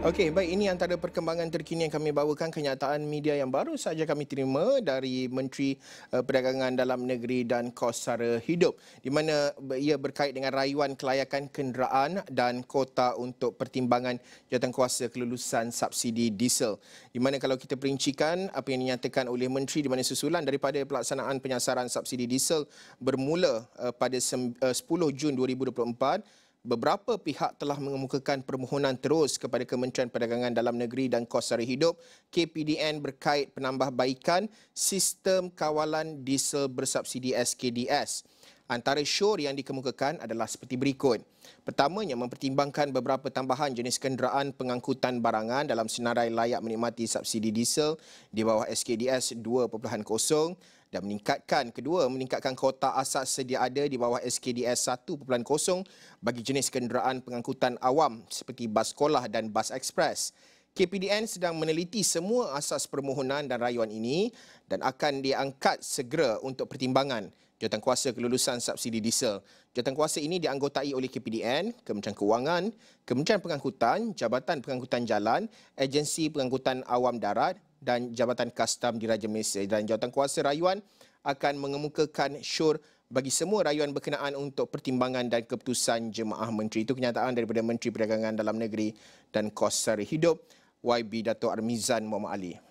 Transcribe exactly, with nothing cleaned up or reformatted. Okey, baik, ini antara perkembangan terkini yang kami bawakan, kenyataan media yang baru saja kami terima dari Menteri Perdagangan Dalam Negeri dan Kos Sara Hidup, di mana ia berkait dengan rayuan kelayakan kenderaan dan kota untuk pertimbangan jawatankuasa kelulusan subsidi diesel. Di mana kalau kita perincikan apa yang dinyatakan oleh Menteri, di mana susulan daripada pelaksanaan penyasaran subsidi diesel bermula pada sepuluh Jun dua ribu dua puluh empat, beberapa pihak telah mengemukakan permohonan terus kepada Kementerian Perdagangan Dalam Negeri dan Kos Sara Hidup K P D N berkait penambahbaikan sistem kawalan diesel bersubsidi S K D S. Antara syor yang dikemukakan adalah seperti berikut. Pertamanya, mempertimbangkan beberapa tambahan jenis kenderaan pengangkutan barangan dalam senarai layak menikmati subsidi diesel di bawah S K D S dua titik kosong dan meningkatkan. Kedua, meningkatkan kota asas sedia ada di bawah S K D S satu titik kosong bagi jenis kenderaan pengangkutan awam seperti bas sekolah dan bas ekspres. K P D N sedang meneliti semua asas permohonan dan rayuan ini dan akan diangkat segera untuk pertimbangan jawatankuasa kelulusan subsidi diesel. Jawatankuasa ini dianggotai oleh K P D N, Kementerian Kewangan, Kementerian Pengangkutan, Jabatan Pengangkutan Jalan, Agensi Pengangkutan Awam Darat dan Jabatan Kastam Diraja Malaysia. Dan jawatankuasa rayuan akan mengemukakan syur bagi semua rayuan berkenaan untuk pertimbangan dan keputusan jemaah menteri. Itu kenyataan daripada Menteri Perdagangan Dalam Negeri dan Kos Sara Hidup Y B Dato' Armizan Muhammad Ali.